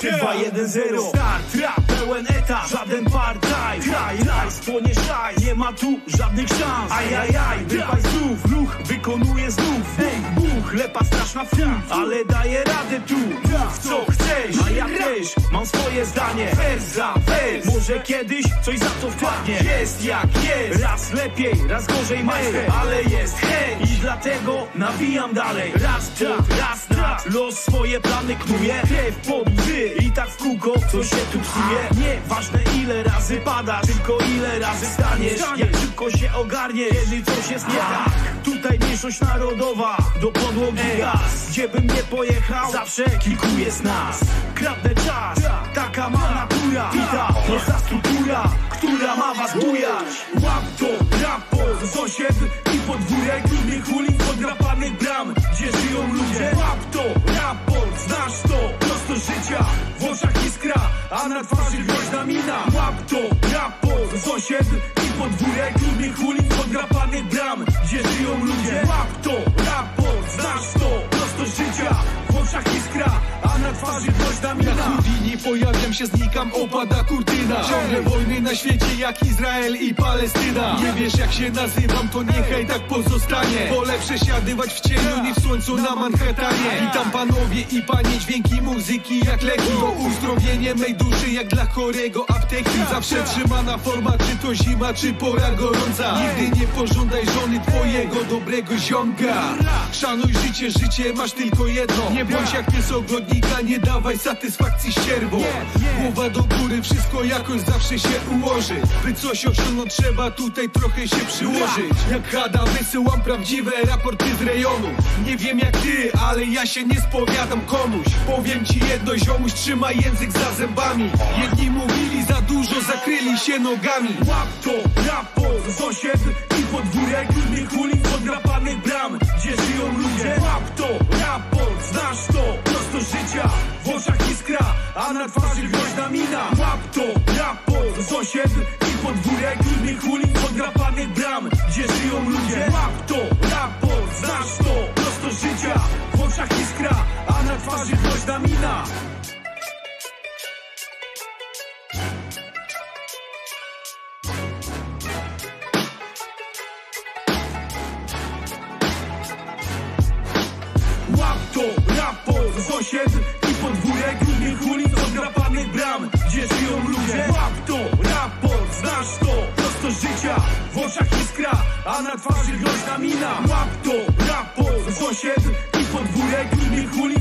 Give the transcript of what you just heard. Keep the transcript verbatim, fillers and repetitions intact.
trzy, dwa, jeden, zero. Start, trap, pełen etat, żaden part-time. Kraj, rajs, płonie szaj, nie ma tu żadnych szans. Ajajaj, wypaj znów, ruch wykonuje znów. Buch, buch, lepa straszna fun, ale daję radę tu. Mów co chcesz, a ja też mam swoje zdanie. Wers za wers, może kiedyś coś za to wpadnie. Jest jak jest, raz lepiej, raz gorzej majster, ale jest hej i dlatego nawijam dalej. Raz pod, raz trap, los swoje plany knuje. Krew pod łzy i tak w kółko, co się tu psuje. Nieważne ile razy padasz, tylko ile razy staniesz. Jak szybko się ogarniesz, jeżeli coś jest nie tak. Tutaj mniejszość narodowa, do podłogi gaz. Gdzie bym nie pojechał, zawsze kilku jest nas. Kradnę czas, taka ma natura. Wita, prosta struktura, która ma was bujać. Łap to, rap po sąsied i podwórek. Trudnych ulic, podrapanych bram, gdzie żyją ludzie. Łap to, rap po, znasz to, prosto życia. W oczach iskra, a na twarzy groźna mina. Łap to, rap po sąsied i podwórek. Trudnych ulic, podrapanych bram, gdzie żyją ludzie. Łap to, rap po, znasz to, prosto życia. W oczach iskra, a na twarzy groźna mina. Na Houdini pojawiam się, znikam, opada kurtyna. Ciągle wojny na świecie jak Izrael i Palestyna. Nie wiesz jak się nazywam, to niechaj tak pozostanie. Wolę przesiadywać w cieniu, nie w słońcu na Manhattanie. Witam panowie i panie, dźwięki muzyki jak leki. Bo uzdrowienie mej duszy jak dla chorego apteki. Zawsze trzymana forma, czy to zima, czy pora gorąca. Nigdy nie pożądaj żony twojego dobrego ziomka. Szanuj życie, życie masz tylko jedno. Nie bądź jak pies ogrodnika, nie dawaj satysfakcji ścierwo. Głowa do góry, wszystko jakoś zawsze się ułoży. By coś osiągnąć trzeba tutaj trochę się przyłożyć. Jak Hada wysyłam prawdziwe raporty z rejonu. Nie wiem jak ty, ale ja się nie spowiadam komuś. Powiem ci jedno, ziomuś, trzymaj język za zębami. Jedni mówili za dużo, zakryli się nogami. Łap to, rap po, sąsied i podwórek. Trudnych ulic, podrapanych bram, gdzie żyją ludzie. Łap to, rap po, znasz to, prosto życia. W oczach iskra, a na twarzy groźna mina. Łap to, rap po, sąsied i podwórek. Trudnych ulic, podrapanych bram, gdzie żyją ludzie. Łap to, rap po, znasz to, prosto życia. W oczach iskra, a na twarzy groźna mina. Sąsied i podwórek, trudnych ulic, odrapanych bram, gdzie żyją ludzie. Łap to, raport, znasz to, prosto życia. W oczach iskra, a na twarzy groźna mina. Łap to, raport, sąsied i podwórek, trudnych ulic.